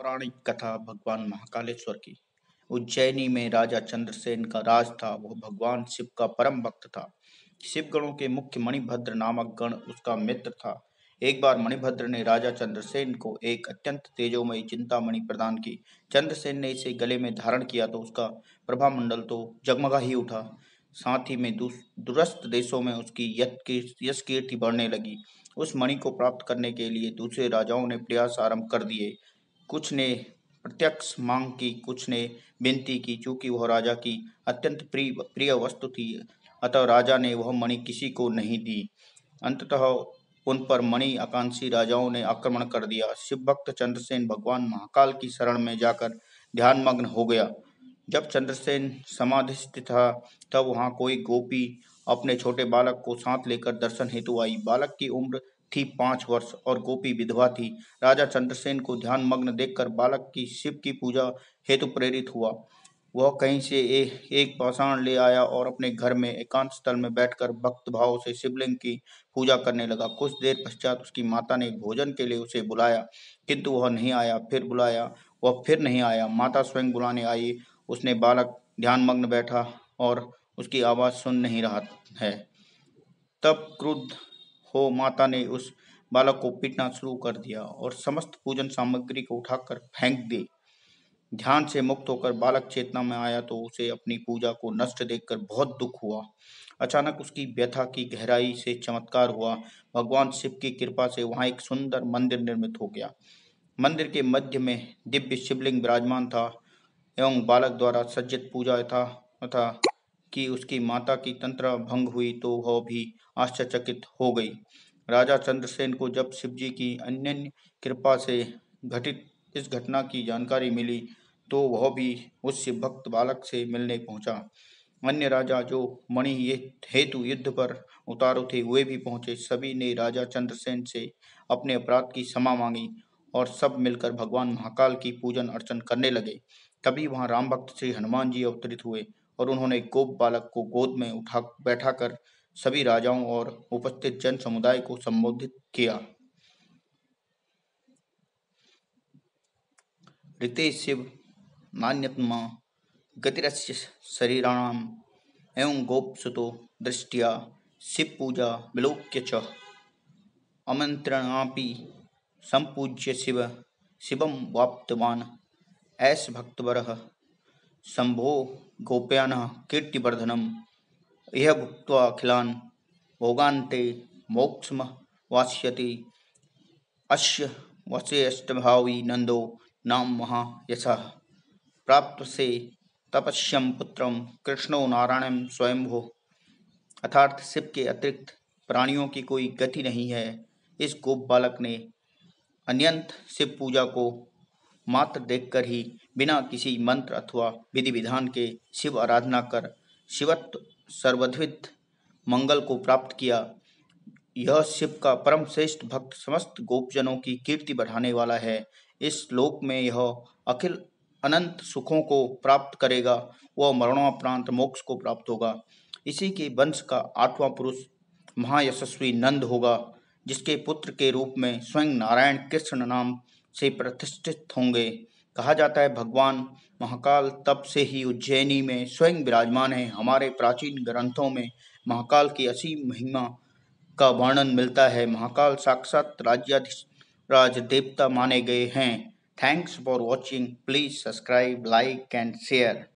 पौराणिक कथा भगवान महाकालेश्वर की। उज्जैनी में राजा चंद्रसेन का राज था। वह भगवान शिव का परम भक्त था। शिवगणों के मुख्य मणिभद्र नामक गण उसका मित्र था। एक बार मणिभद्र ने राजा चंद्रसेन को एक अत्यंत तेजोमयी चिंतामणि प्रदान की। चंद्रसेन ने इसे गले में धारण किया तो उसका प्रभामंडल तो जगमगा ही उठा। साथ ही में दूरस्थ देशों में उसकी यश कीर्ति बढ़ने लगी। उस मणि को प्राप्त करने के लिए दूसरे राजाओं ने प्रयास आरंभ कर दिए। कुछ ने प्रत्यक्ष मांग की, कुछ ने विनती की। चूंकि वह राजा की अत्यंत प्रिय वस्तु थी, अतः राजा ने वह मणि किसी को नहीं दी। अंततः उन पर मणि आकांक्षी राजाओं ने आक्रमण कर दिया। शिवभक्त चंद्रसेन भगवान महाकाल की शरण में जाकर ध्यानमग्न हो गया। जब चंद्रसेन समाधिस्थ था तब वहाँ कोई गोपी अपने छोटे बालक को साथ लेकर दर्शन हेतु आई। बालक की उम्र थी 5 वर्ष और गोपी विधवा थी। राजा चंद्रसेन को ध्यानमग्न देखकर बालक की शिव की पूजा हेतु प्रेरित हुआ। वह कहीं से एक पाषाण ले आया और अपने घर में एकांत स्थल में बैठकर भक्त भाव से शिवलिंग की पूजा करने लगा। कुछ देर पश्चात उसकी माता ने भोजन के लिए उसे बुलाया, किंतु वह नहीं आया। फिर बुलाया, वह फिर नहीं आया। माता स्वयं बुलाने आई। उसने बालक ध्यानमग्न बैठा और उसकी आवाज़ सुन नहीं रहा है। तब क्रुद्ध हो माता ने उस बालक को पीटना शुरू कर दिया और समस्त पूजन सामग्री को उठाकर फेंक दी। ध्यान से मुक्त होकर बालक चेतना में आया तो उसे अपनी पूजा को नष्ट देखकर बहुत दुख हुआ। अचानक उसकी व्यथा की गहराई से चमत्कार हुआ। भगवान शिव की कृपा से वहाँ एक सुंदर मंदिर निर्मित हो गया। मंदिर के मध्य में दिव्य शिवलिंग विराजमान था एवं बालक द्वारा सज्जित पूजा था कि उसकी माता की तंत्र भंग हुई तो वह भी आश्चर्यचकित हो गई। राजा चंद्रसेन को जब शिवजी की अनन्य कृपा से घटित इस घटना की जानकारी मिली तो वह भी उस शिव भक्त बालक से मिलने पहुंचा। अन्य राजा जो मणि हेतु युद्ध पर उतारू थे वे भी पहुंचे। सभी ने राजा चंद्रसेन से अपने अपराध की क्षमा मांगी और सब मिलकर भगवान महाकाल की पूजन अर्चन करने लगे। तभी वहां राम भक्त श्री हनुमान जी अवतरित हुए और उन्होंने गोप बालक को गोद में उठा बैठाकर सभी राजाओं और उपस्थित जन समुदाय को संबोधित किया। ऋते शिव नान्यत्मा गतिरस्य शरीराणाम एवं गोपसुतो दृष्टिया शिव पूजा विलोक्य च आमंत्रणापि संपूज्य शिव शिवम वाप्तवान ऐस भक्तवरः संभो गोप्यानः कीर्तिवर्धनम् यह भुक्त्वा अखिलान् भोगान्ते मोक्षम वास्यति अस्य वसेष्टभावी नंदो नाम महा यशः प्राप्त से तपस्यम पुत्रम कृष्णो नारायणम स्वयंभो। अर्थात शिव के अतिरिक्त प्राणियों की कोई गति नहीं है। इस गोप बालक ने अनंत शिव पूजा को मात्र देखकर ही बिना किसी मंत्र अथवा विधि विधान के शिव आराधना कर शिवत्व सर्वविध मंगल को प्राप्त किया। यह शिव का परम श्रेष्ठ भक्त समस्त गोपजनों की कीर्ति बढ़ाने वाला है। इस लोक में यह अखिल अनंत सुखों को प्राप्त करेगा। वह मरणोपरांत मोक्ष को प्राप्त होगा। इसी के वंश का 8वां पुरुष महायशस्वी नंद होगा, जिसके पुत्र के रूप में स्वयं नारायण कृष्ण नाम से प्रतिष्ठित होंगे। कहा जाता है भगवान महाकाल तब से ही उज्जैनी में स्वयं विराजमान है। हमारे प्राचीन ग्रंथों में महाकाल की असीम महिमा का वर्णन मिलता है। महाकाल साक्षात राज देवता माने गए हैं। Thanks for watching. Please subscribe, like and share.